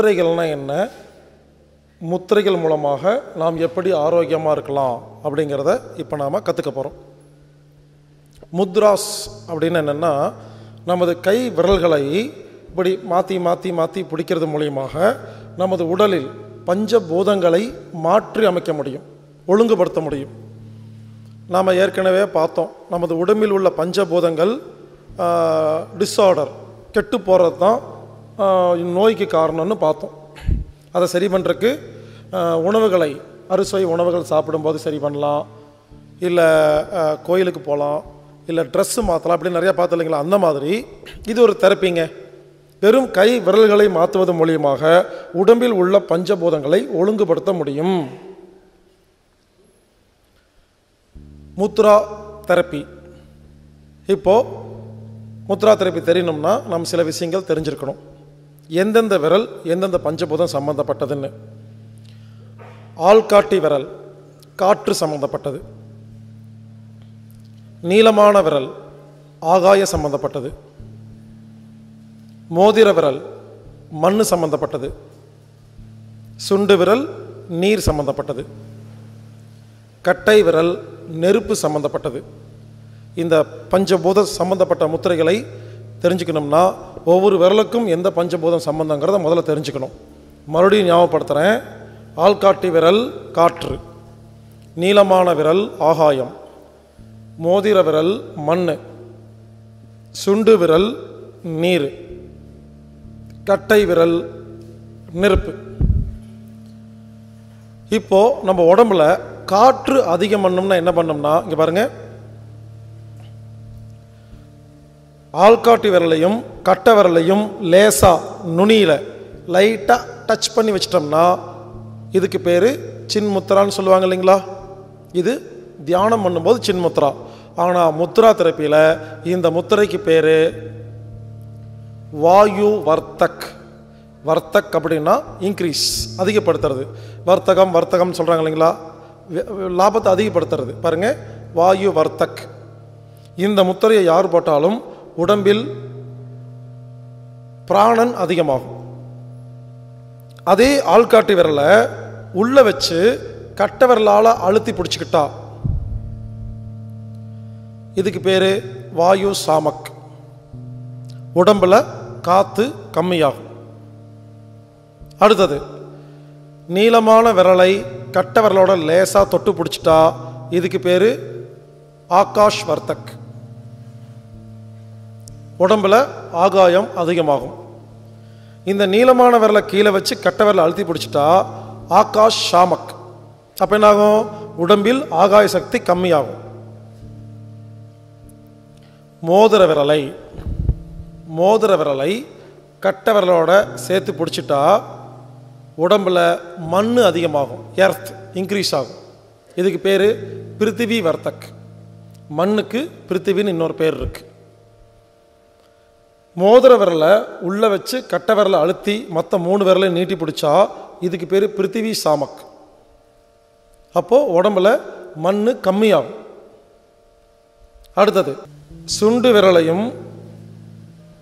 முத்திரைகள்னால் என்ன, முத்திரைகள் மூலமாக நாம் எப்படி ஆரோக்கியமாக இருக்கலாம் அப்படிங்கிறத இப்போ நாம் கற்றுக்க போகிறோம். முத்ராஸ் அப்படின்னு என்னென்னா, நமது கை விரல்களை இப்படி மாற்றி மாற்றி மாற்றி பிடிக்கிறது மூலியமாக நமது உடலில் பஞ்சபூதங்களை மாற்றி அமைக்க முடியும், ஒழுங்குபடுத்த முடியும். நாம் ஏற்கனவே பார்த்தோம், நமது உடம்பில் உள்ள பஞ்சபூதங்கள் டிஸார்டர் கெட்டு போகிறது தான் நோய்க்கு காரணம்னு பார்த்தோம். அதை சரி பண்ணுறதுக்கு உணவுகளை, அறுசுவை உணவுகள் சாப்பிடும்போது சரி பண்ணலாம், இல்லை கோயிலுக்கு போகலாம், இல்லை ட்ரெஸ்ஸு மாற்றலாம், அப்படின்னு நிறையா பார்த்து இல்லைங்களா. அந்த மாதிரி இது ஒரு தெரப்பிங்க. வெறும் கை விரல்களை மாற்றுவது மூலியமாக உடம்பில் உள்ள பஞ்சபூதங்களை ஒழுங்குபடுத்த முடியும். முத்ரா தெரப்பி. இப்போது முத்ரா தெரப்பி தெரியணும்னா நம்ம சில விஷயங்கள் தெரிஞ்சிருக்கணும், எந்தெந்த விரல் எந்தெந்த பஞ்சபூதம் சம்மந்தப்பட்டதுன்னு. ஆள்காட்டி விரல் காற்று சம்மந்தப்பட்டது, நீளமான விரல் ஆகாய சம்மந்தப்பட்டது, மோதிர விரல் மண் சம்மந்தப்பட்டது, சுண்டு விரல் நீர் சம்மந்தப்பட்டது, கட்டை விரல் நெருப்பு சம்மந்தப்பட்டது. இந்த பஞ்சபூத சம்மந்தப்பட்ட முத்திரைகளை தெரிஞ்சுக்கணும்னா ஒவ்வொரு விரலுக்கும் எந்த பஞ்சபூதம் சம்மந்தங்கிறத முதல்ல தெரிஞ்சுக்கணும். மறுபடியும் ஞாபகப்படுத்துகிறேன், ஆள்காட்டி விரல் காற்று, நீளமான விரல் ஆகாயம், மோதிர விரல் மண், சுண்டு விரல் நீர், கட்டை விரல் நெருப்பு. இப்போது நம்ம உடம்புல காற்று அதிகம் பண்ணோம்னா என்ன பண்ணோம்னா, இங்கே பாருங்கள், ஆள்காட்டி விரலையும் கட்டை விரலையும் லேசாக நுனியில் லைட்டாக டச் பண்ணி வச்சிட்டோம்னா இதுக்கு பேர் சின்முத்திரான்னு சொல்லுவாங்க இல்லைங்களா. இது தியானம் பண்ணும்போது சின்முத்திரா. ஆனால் முத்ரா தெரப்பியில் இந்த முத்திரைக்கு பேர் வாயு வர்த்தக். வர்த்தக் அப்படின்னா இன்க்ரீஸ், அதிகப்படுத்துறது. வர்த்தகம் வர்த்தகம்னு சொல்கிறாங்க இல்லைங்களா, லாபத்தை அதிகப்படுத்துறது. பாருங்கள், வாயு வர்த்தக். இந்த முத்திரையை யார் போட்டாலும் உடம்பில் பிராணன் அதிகமாகும். அதே ஆள்காட்டி விரலை உள்ளே வச்சு கட்டை விரலால் அழுத்தி பிடிச்சிக்கிட்டா இதுக்கு பேர் வாயு சாமக். உடம்பில் காற்று கம்மியாகும். அடுத்தது, நீளமான விரலை கட்டை விரலோட லேசாக தொட்டு பிடிச்சிட்டா இதுக்கு பேர் ஆகாஷ் வர்த்தக். உடம்பில் ஆகாயம் அதிகமாகும். இந்த நீளமான விரலை கீழே வச்சு கட்டை விரலை அழுத்தி பிடிச்சிட்டா ஆகாஷ் சாமக். அப்போ என்னாகும், உடம்பில் ஆகாய சக்தி கம்மியாகும். மோதிர விரலை கட்டை விரலோட சேர்த்து பிடிச்சிட்டா உடம்பில் மண் அதிகமாகும், எர்த் இன்க்ரீஸ் ஆகும். இதுக்கு பேர் பிருத்திவி வர்த்தக். மண்ணுக்கு பிருத்திவின்னு இன்னொரு பேர் இருக்குது. மோதிர விரலை உள்ளே வச்சு கட்டை விரலை அழுத்தி மற்ற 3 விரலை நீட்டி பிடிச்சா இதுக்கு பேர் பிருத்திவி சாமக். அப்போது உடம்பில் மண் கம்மியாகும். அடுத்தது, சுண்டு விரலையும்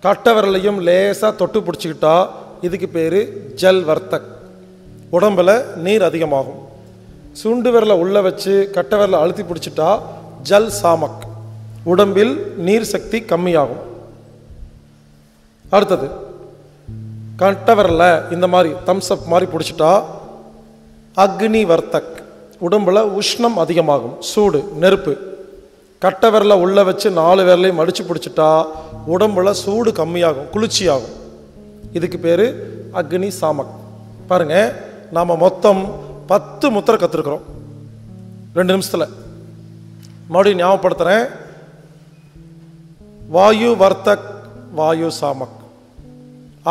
கட்டை விரலையும் லேசாக தொட்டு பிடிச்சிக்கிட்டா இதுக்கு பேர் ஜல் வர்த்தக். உடம்பில் நீர் அதிகமாகும். சுண்டு விரலை உள்ளே வச்சு கட்டை விரலை அழுத்தி பிடிச்சிட்டா ஜல் சாமக். உடம்பில் நீர் சக்தி கம்மியாகும். அடுத்தது, கட்டை விரலை இந்த மாதிரி தம்ஸ்அப் மாதிரி பிடிச்சிட்டா அக்னி வர்த்தக். உடம்பில் உஷ்ணம் அதிகமாகும், சூடு நெருப்பு. கட்டை விரலை உள்ளே வச்சு 4 விரலையும் மடித்து பிடிச்சிட்டா உடம்புல சூடு கம்மியாகும், குளிர்ச்சியாகும். இதுக்கு பேர் அக்னி சாமக். பாருங்கள், நாம் மொத்தம் 10 முத்திரை கற்றுருக்குறோம் 2 நிமிஷத்தில். மறுபடியும் ஞாபகப்படுத்துகிறேன், வாயு வர்த்தக் வாயு சாமக்,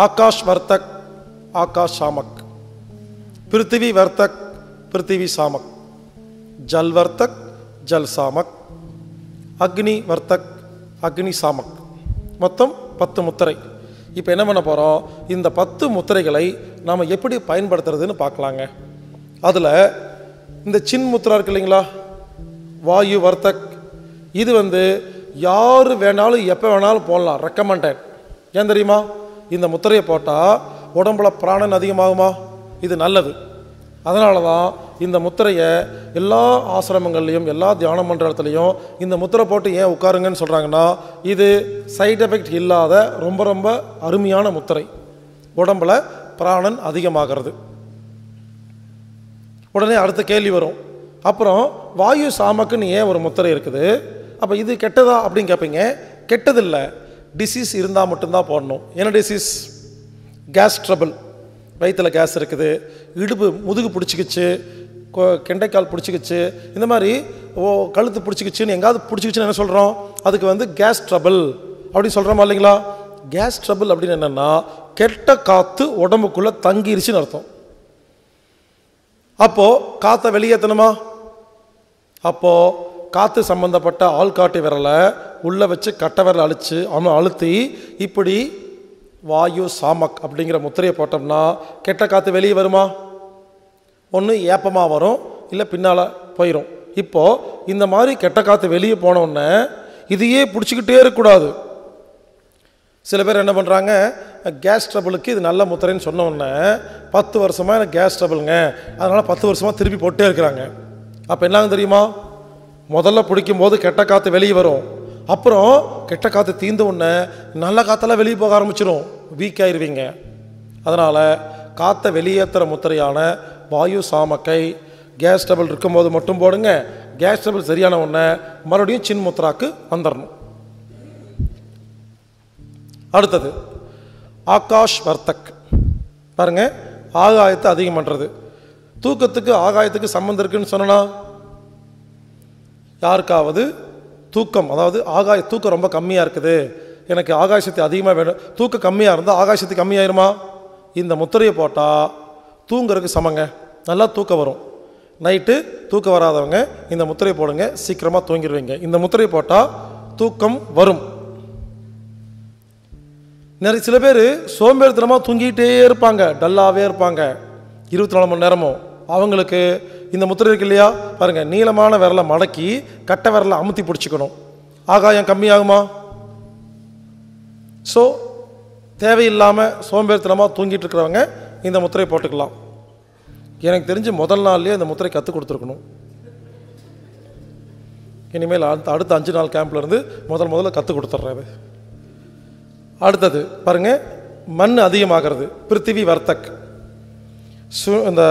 ஆகாஷ் வர்த்தக் ஆகாஷ் சாமக், பிருத்திவி வர்த்தக் பிருத்திவி சாமக், ஜல் வர்த்தக் ஜல் சாமக், அக்னி வர்த்தக் அக்னி சாமக். மொத்தம் 10 முத்திரை. இப்போ என்ன பண்ண போகிறோம், இந்த 10 முத்திரைகளை நாம் எப்படி பயன்படுத்துறதுன்னு பார்க்கலாங்க. அதில் இந்த சின் முத்திரா இருக்கு இல்லைங்களா, வாயு வர்த்தக், இது யார் வேணாலும் எப்போ வேணாலும் போடலாம், ரெக்கமெண்டட். ஏன் தெரியுமா, இந்த முத்திரையை போட்டால் உடம்புல பிராணன் அதிகமாகுமா? இது நல்லது. அதனால தான் இந்த முத்திரையை எல்லா ஆசிரமங்கள்லையும் எல்லா தியான மன்றத்துலேயும் இந்த முத்திரை போட்டு ஏன் உட்காருங்கன்னு சொல்கிறாங்கன்னா, இது சைட் எஃபெக்ட் இல்லாத ரொம்ப ரொம்ப அருமையான முத்திரை. உடம்புல பிராணன் அதிகமாகிறது. உடனே அடுத்த கேள்வி வரும், அப்புறம் வாயு சாமக்குன்னு ஏன் ஒரு முத்திரை இருக்குது, அப்போ இது கெட்டதா அப்படின்னு கேட்பீங்க. கெட்டதில்லை, டிசீஸ் இருந்தால் மட்டும்தான் போடணும். என்ன டிசீஸ்? கேஸ் ட்ரபிள், வயிற்றில் கேஸ் இருக்குது, இடுப்பு முதுகு பிடிச்சிக்கிச்சு, கெண்டைக்கால் பிடிச்சிக்கிச்சு, இந்த மாதிரி கழுத்து பிடிச்சிக்கிச்சுன்னு எங்காவது பிடிச்சிக்கிச்சுன்னு என்ன சொல்கிறோம், அதுக்கு வந்து கேஸ் ட்ரபிள் அப்படின்னு சொல்கிறோமா இல்லைங்களா? கேஸ் ட்ரபிள் அப்படின்னு என்னென்னா, கெட்ட காற்று உடம்புக்குள்ளே தங்கிருச்சுன்னு அர்த்தம். அப்போது காற்றை வெளியேற்றணுமா? அப்போது காற்று சம்மந்தப்பட்ட ஆள்காட்டி விரலை உள்ளே வச்சு கட்டை விரலை அழிச்சு அவன் அழுத்தி இப்படி வாயு சாமக் அப்படிங்கிற முத்திரையை போட்டோம்னா கெட்ட காற்று வெளியே வருமா? ஒன்று ஏப்பமாக வரும், இல்லை பின்னால் போயிடும். இப்போது இந்த மாதிரி கெட்ட காற்று வெளியே போனோடனே இதையே பிடிச்சிக்கிட்டே இருக்கக்கூடாது. சில பேர் என்ன பண்ணுறாங்க, கேஸ் ட்ரபிளுக்கு இது நல்ல முத்திரைன்னு சொன்னோடனே 10 வருஷமாக எனக்கு கேஸ் ட்ரபிளுங்க, அதனால் 10 வருஷமாக திருப்பி போட்டே இருக்கிறாங்க. அப்போ என்னங்க தெரியுமா, முதல்ல பிடிக்கும்போது கெட்ட காற்று வெளியே வரும், அப்புறம் கெட்ட காற்று தீர்ந்த உடனே நல்ல காற்றெல்லாம் வெளியே போக ஆரம்பிச்சிடும், வீக் ஆயிடுவீங்க. அதனால் காற்றை வெளியேற்றுற முத்திரையான வாயு சாமக்கை கேஸ் ட்ரபிள் இருக்கும்போது மட்டும் போடுங்க. கேஸ் ட்ரபிள் சரியான உடனே மறுபடியும் சின் முத்திராக்கு வந்துடணும். அடுத்தது ஆகாஷ் வர்த்தக். பாருங்கள், ஆகாயத்தை அதிகம் பண்ணுறது. தூக்கத்துக்கு ஆகாயத்துக்கு சம்மந்தம் இருக்குன்னு சொன்னா யாருக்காவது தூக்கம், அதாவது ஆகாய தூக்கம் ரொம்ப கம்மியாக இருக்குது, எனக்கு ஆகாயசக்தி அதிகமாக வேணும், தூக்கம் கம்மியாக இருந்தால் ஆகாயசக்தி கம்மியாயிருமா? இந்த முத்திரையை போட்டால் தூங்குறதுக்கு சமங்க, நல்லா தூக்கம் வரும். நைட்டு தூக்கம் வராதவங்க இந்த முத்திரையை போடுங்க, சீக்கிரமாக தூங்கிடுவீங்க. இந்த முத்திரையை போட்டால் தூக்கம் வரும். நிறைய சில பேர் சோம்பேறித்தனமாக தூங்கிக்கிட்டே இருப்பாங்க, டல்லாகவே இருப்பாங்க 24 மணி நேரமும். அவங்களுக்கு இந்த முத்திரை இருக்கு இல்லையா, பாருங்கள், நீளமான விரலை மடக்கி கட்டை விரலை அமுத்தி பிடிச்சிக்கணும். ஆகாயம் கம்மியாகுமா? ஸோ தேவையில்லாமல் சோம்பேறித்தனமாக தூங்கிட்டு இருக்கிறவங்க இந்த முத்திரை போட்டுக்கலாம். எனக்கு தெரிஞ்சு முதல் நாள்லேயே இந்த முத்திரை கற்றுக் கொடுத்துருக்கணும். இனிமேல் அடுத்த 5 நாள் கேம்ப்லேருந்து முதல்ல கற்றுக் கொடுத்துட்றது. அடுத்தது பாருங்கள், மண் அதிகமாகிறது, பிருத்திவி வர்த்தக். இந்த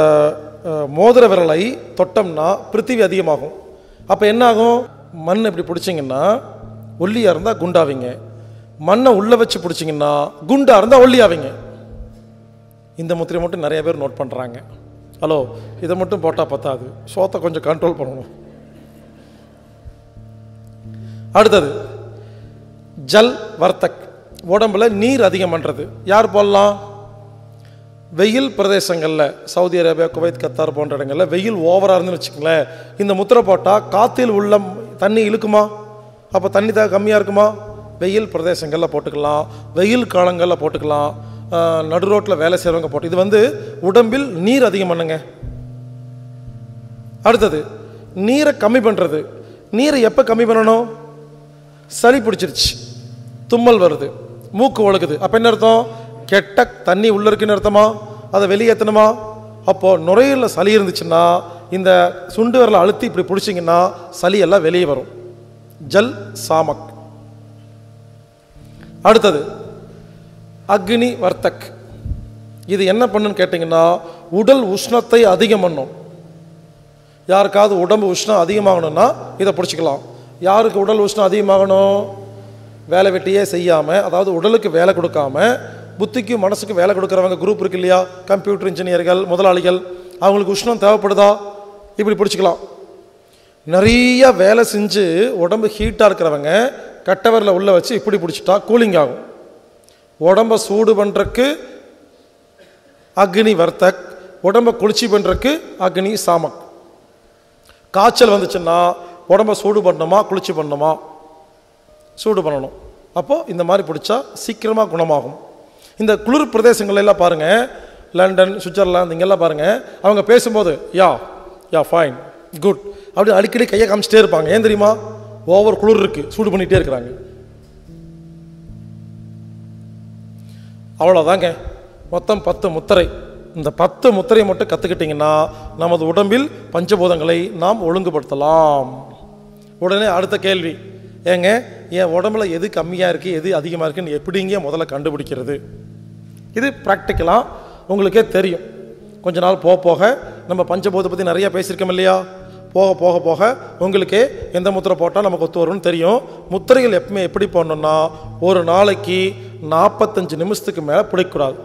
மோதிர விரலை தொட்டம்னா பிருத்திவி அதிகமாகும். அப்போ என்னாகும், மண் இப்படி பிடிச்சிங்கன்னா ஒல்லியாக இருந்தால் குண்டாவீங்க, மண்ணை உள்ளே வச்சு பிடிச்சிங்கன்னா குண்டாக இருந்தால் ஒல்லியாவீங்க. இந்த முத்திரை மட்டும் நிறைய பேர் நோட் பண்ணுறாங்க. ஹலோ, இதை மட்டும் போட்டால் பத்தாது, சோத்தை கொஞ்சம் கண்ட்ரோல் பண்ணணும். அடுத்தது ஜல் வர்த்தக், உடம்புல நீர் அதிகம் பண்ணுறது. யார் போடலாம்? வெயில் பிரதேசங்களில், சவுதி அரேபியா, குவைத், கத்தார் போன்ற இடங்களில் வெயில் ஓவராக இருந்துன்னு வச்சுக்கோங்களேன், இந்த முத்திரை போட்டால் காற்றில் உள்ள தண்ணி இழுக்குமா? அப்போ தண்ணி தான் கம்மியாக இருக்குமா? வெயில் பிரதேசங்களில் போட்டுக்கலாம், வெயில் காலங்களில் போட்டுக்கலாம், நடு ரோட்டில் வேலை செய்கிறவங்க போட்டு, இது வந்து உடம்பில் நீர் அதிகம் பண்ணுங்க. அடுத்தது நீரை கம்மி பண்ணுறது. நீரை எப்போ கம்மி பண்ணணும்? சளி பிடிச்சிருச்சு, தும்மல் வருது, மூக்கு ஒழுகுது, அப்போ என்ன அர்த்தம்? கெட்ட தண்ணி உள்ளே இருக்குன்னு அர்த்தமா? அதை வெளியேற்றணுமா? அப்போது நுரையில் சளி இருந்துச்சுன்னா இந்த சுண்டு விரலை அழுத்தி இப்படி பிடிச்சிங்கன்னா சளியெல்லாம் வெளியே வரும். ஜல் சாமக். அடுத்தது அக்னி வர்த்தக். இது என்ன பண்ணுன்னு கேட்டிங்கன்னா உடல் உஷ்ணத்தை அதிகம் பண்ணும். யாருக்காவது உடம்பு உஷ்ணம் அதிகமாகணும்னா இதை பிடிச்சிக்கலாம். யாருக்கு உடல் உஷ்ணம் அதிகமாகணும்? வேலை வெட்டியே செய்யாமல், அதாவது உடலுக்கு வேலை கொடுக்காமல் புத்திக்கும் மனசுக்கும் வேலை கொடுக்குறவங்க குரூப் இருக்கு இல்லையா, கம்ப்யூட்டர் இன்ஜினியர்கள், முதலாளிகள், அவங்களுக்கு உஷ்ணம் தேவைப்படுதா? இப்படி பிடிச்சிக்கலாம். நிறைய வேலை செஞ்சு உடம்பு ஹீட்டாக இருக்கிறவங்க கட்டவரில் உள்ளே வச்சு இப்படி பிடிச்சிட்டா கூலிங் ஆகும். உடம்பை சூடு பண்ணுறக்கு அக்னி வர்த்தக், உடம்பை குளிர்ச்சி பண்ணுறக்கு அக்னி சாமக். காய்ச்சல் வந்துச்சுன்னா உடம்பை சூடு பண்ணணுமா குளிர்ச்சி பண்ணணுமா? சூடு பண்ணணும். அப்போது இந்த மாதிரி பிடிச்சா சீக்கிரமாக குணமாகும். இந்த குளிர் பிரதேசங்களெல்லாம் பாருங்கள், லண்டன், சுவிட்சர்லாந்து, இங்கெல்லாம் பாருங்கள், அவங்க பேசும்போது யா யா ஃபைன் குட் அப்படின்னு அடிக்கடி கையை காமிச்சிட்டே இருப்பாங்க. ஏன் தெரியுமா? ஓவர் குளிர் இருக்குது, சூடு பண்ணிகிட்டே இருக்கிறாங்க. அவ்வளோதாங்க, மொத்தம் 10 முத்திரை. இந்த 10 முத்திரை மட்டும் கற்றுக்கிட்டிங்கன்னா நமது உடம்பில் பஞ்சபூதங்களை நாம் ஒழுங்குபடுத்தலாம். உடனே அடுத்த கேள்வி, ஏங்க என் உடம்புல எது கம்மியாக இருக்குது எது அதிகமாக இருக்குதுன்னு எப்படிங்க முதல்ல கண்டுபிடிக்கிறது? இது ப்ராக்டிக்கலாக உங்களுக்கே தெரியும். கொஞ்ச நாள் போக நம்ம பஞ்சபூதத்தை பற்றி நிறையா பேசியிருக்கோம் இல்லையா? போக உங்களுக்கே எந்த முத்திரை போட்டால் நமக்கு ஒத்து வரும்னு தெரியும். முத்திரைகள் எப்பவுமே எப்படி போடணுன்னா, ஒரு நாளைக்கு 45 நிமிஷத்துக்கு மேலே பிடிக்கக்கூடாது.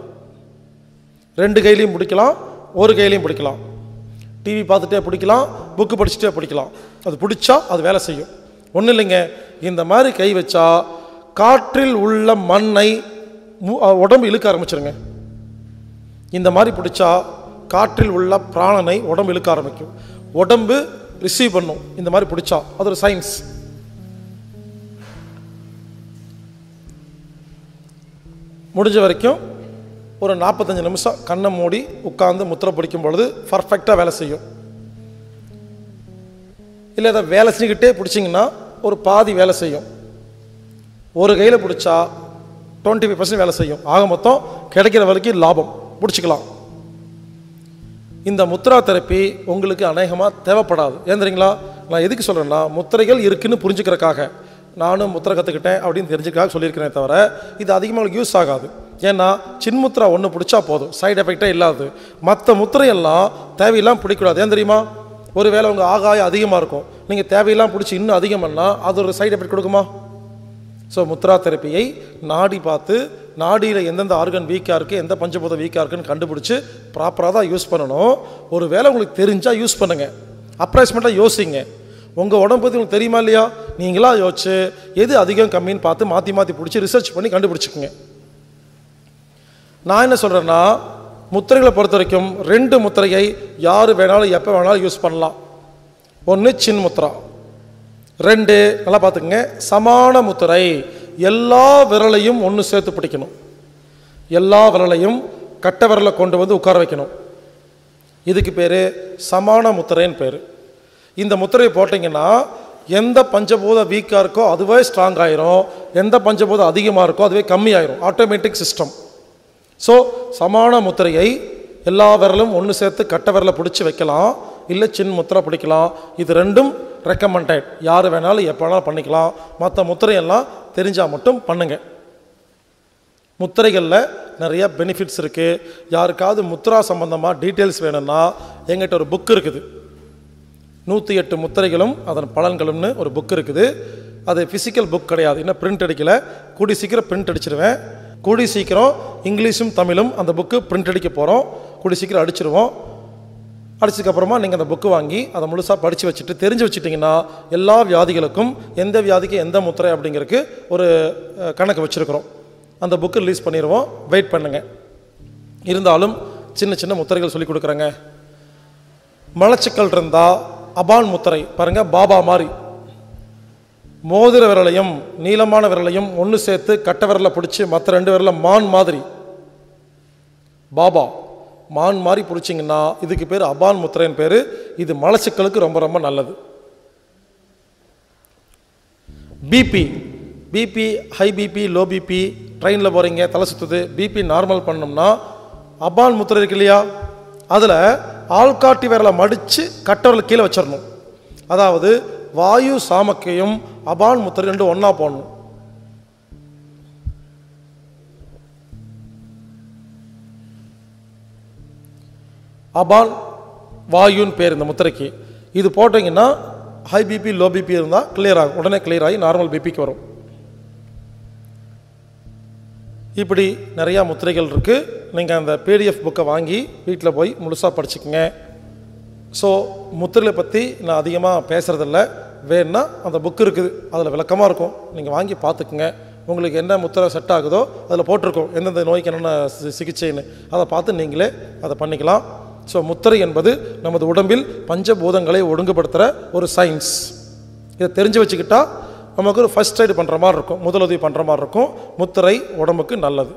2 கையிலையும் பிடிக்கலாம், 1 கையிலையும் பிடிக்கலாம், டிவி பார்த்துட்டே பிடிக்கலாம், புக்கு படிச்சுட்டே பிடிக்கலாம். அது பிடிச்சா அது வேலை செய்யும். ஒன்றும் இல்லைங்க, இந்த மாதிரி கை வச்சா காற்றில் உள்ள மண்ணை உடம்பு இழுக்க ஆரம்பிச்சிருங்க. இந்த மாதிரி பிடிச்சா காற்றில் உள்ள பிராணனை உடம்பு இழுக்க ஆரம்பிக்கும், உடம்பு ரிசீவ் பண்ணும். இந்த மாதிரி பிடிச்சா அது ஒரு சயின்ஸ். முடிஞ்ச வரைக்கும் ஒரு 45 நிமிஷம் கண்ணை மூடி உட்கார்ந்து முத்திரை பிடிக்கும் பொழுது பர்ஃபெக்டாக வேலை செய்யும். இல்லை அதை வேலை செஞ்சுக்கிட்டே பிடிச்சிங்கன்னா ஒரு பாதி வேலை செய்யும். ஒரு கையில் பிடிச்சா 25% வேலை செய்யும். ஆக மொத்தம் கிடைக்கிற வரைக்கும் லாபம் பிடிச்சிக்கலாம். இந்த முத்ரா தெரப்பி உங்களுக்கு அநேகமாக தேவைப்படாது. ஏந்திரிங்களா, நான் எதுக்கு சொல்கிறேன்னா முத்திரைகள் இருக்குதுன்னு புரிஞ்சுக்கிறக்காக, நானும் முத்திரை கற்றுக்கிட்டேன் அப்படின்னு தெரிஞ்சுக்காக சொல்லியிருக்கிறேன். தவிர இது அதிகமாக யூஸ் ஆகாது. ஏன்னா சின்முத்திரா ஒன்று பிடிச்சா போதும், சைடு எஃபெக்டே இல்லாது. மற்ற முத்திரையெல்லாம் தேவையெல்லாம் பிடிக்கூடாது. ஏன் தெரியுமா? ஒரு வேளை உங்கள் ஆகாயம் அதிகமாக இருக்கும், நீங்கள் தேவையெல்லாம் பிடிச்சி இன்னும் அதிகம்னா அது ஒரு சைடு எஃபெக்ட் கொடுக்குமா? ஸோ முத்ரா தெரப்பியை நாடி பார்த்து, நாடியில் எந்தெந்த ஆர்கன் வீக்காக இருக்குது, எந்த பஞ்சபூதம் வீக்காக இருக்குன்னு கண்டுபிடிச்சி ப்ராப்பராக தான் யூஸ் பண்ணணும். ஒரு வேளை உங்களுக்கு தெரிஞ்சால் யூஸ் பண்ணுங்கள், அப்ராக்சிமேட்டாக யோசிங்க. உங்கள் உடம்பு பற்றி உங்களுக்கு தெரியுமா இல்லையா? நீங்களாக யோசிச்சு எது அதிகம் கம்மின்னு பார்த்து மாற்றி பிடிச்சி ரிசர்ச் பண்ணி கண்டுபிடிச்சிக்குங்க. நான் என்ன சொல்கிறேன்னா, முத்திரைகளை பொறுத்த வரைக்கும் 2 முத்திரையை யார் வேணாலும் எப்போ வேணாலும் யூஸ் பண்ணலாம். ஒன்று சின் முத்திரா, 2 நல்லா பார்த்துக்குங்க சமான முத்திரை. எல்லா விரலையும் ஒன்று சேர்த்து பிடிக்கணும். எல்லா விரலையும் கட்டை விரலை கொண்டு வந்து உட்கார வைக்கணும். இதுக்கு பேர் சமான முத்திரைன்னு பேர். இந்த முத்திரையை போட்டிங்கன்னா எந்த பஞ்சபூத வீக்காக இருக்கோ அதுவே ஸ்ட்ராங் ஆயிரும், எந்த பஞ்சபூதம் அதிகமாக இருக்கோ அதுவே கம்மி ஆயிரும். Automatic system. ஸோ சமான முத்திரையை எல்லா விரலும் ஒன்று சேர்த்து கட்டை விரலை பிடிச்சி வைக்கலாம், இல்லை சின்ன முத்திரை பிடிக்கலாம். இது ரெண்டும் ரெக்கமெண்டட். யார் வேணாலும் எப்போ வேணாலும் பண்ணிக்கலாம். மற்ற முத்திரையெல்லாம் தெரிஞ்சால் மட்டும் பண்ணுங்கள். முத்திரைகளில் நிறையா பெனிஃபிட்ஸ் இருக்குது. யாருக்காவது முத்திரா சம்பந்தமாக டீட்டெயில்ஸ் வேணும்னா எங்கிட்ட ஒரு புக் இருக்குது, 108 முத்திரைகளும் அதன் பலன்களும்னு ஒரு புக் இருக்குது. அது ஃபிசிக்கல் புக் கிடையாது, இன்னும் பிரிண்ட் அடிக்கலை. கூடி சீக்கிரம் பிரிண்ட் அடிச்சிடுவேன். கூடி சீக்கிரம் இங்கிலீஷும் தமிழும் அந்த புக்கு பிரிண்ட் அடிக்க போகிறோம். கூடி சீக்கிரம் அடிச்சிடுவோம். அடிச்சதுக்கப்புறமா நீங்கள் அந்த புக்கு வாங்கி அதை முழுசாக படித்து வச்சுட்டு தெரிஞ்சு வச்சுட்டிங்கன்னா எல்லா வியாதிகளுக்கும் எந்த வியாதிக்கு எந்த முத்திரை அப்படிங்கிறதுக்கு ஒரு கணக்கு வச்சுருக்கிறோம். அந்த புக்கு ரிலீஸ் பண்ணிடுவோம், வெயிட் பண்ணுங்கள். இருந்தாலும் சின்ன சின்ன முத்திரைகள் சொல்லி கொடுக்குறேங்க. மலச்சிக்கல் இருந்தால் அபான் முத்திரை பாருங்கள், பாபா மாதிரி. மோதிர விரலையும் நீளமான விரலையும் ஒன்று சேர்த்து கட்டை விரலை பிடிச்சி மற்ற 2 விரலை மான் மாதிரி, பாபா மான் மாதிரி பிடிச்சிங்கன்னா இதுக்கு பேர் அபான் முத்திரைன்னு பேர். இது மலச்சிக்கலுக்கு ரொம்ப ரொம்ப நல்லது. BP high BP, low BP, ட்ரெயினில் போகிறீங்க தலை சுற்றுது, பிபி நார்மல் பண்ணோம்னா அபான் முத்திரை இருக்கு இல்லையா, அதில் ஆள்காட்டி விரலை மடித்து கட்டவரில் கீழே வச்சிடணும். அதாவது வாயு சாமக்கையும் அபான் முத்திரை 2 ஒன்றா போடணும். அபான் வாயுன்னு பேர் இந்த முத்திரைக்கு. இது போட்டிங்கன்னா ஹை பிபி லோ பிபி இருந்தால் கிளியர் ஆகும், உடனே கிளியர் ஆகி நார்மல் பிபிக்கு வரும். இப்படி நிறையா முத்திரைகள் இருக்குது. நீங்கள் அந்த பிடிஎஃப் புக்கை வாங்கி வீட்டில் போய் முழுசாக படிச்சுக்கோங்க. ஸோ முத்திரைகளை பற்றி நான் அதிகமாக பேசுகிறதில்ல. வேணுன்னா அந்த புக்கு இருக்குது, அதில் விளக்கமாக இருக்கும், நீங்கள் வாங்கி பார்த்துக்குங்க. உங்களுக்கு என்ன முத்திரை செட் ஆகுதோ அதில் போட்டிருக்கோம், எந்தெந்த நோய்க்கு என்னென்ன சிகிச்சைன்னு அதை பார்த்து நீங்களே அதை பண்ணிக்கலாம். ஸோ முத்திரை என்பது நமது உடம்பில் பஞ்சபூதங்களை ஒழுங்குபடுத்துகிற ஒரு சயின்ஸ். இதை தெரிஞ்சு வச்சுக்கிட்டால் நமக்கு ஒரு ஃபர்ஸ்ட் எய்டு பண்ணுற மாதிரி இருக்கும், முதலுதவி பண்ணுற மாதிரி இருக்கும். முத்திரை உடம்புக்கு நல்லது.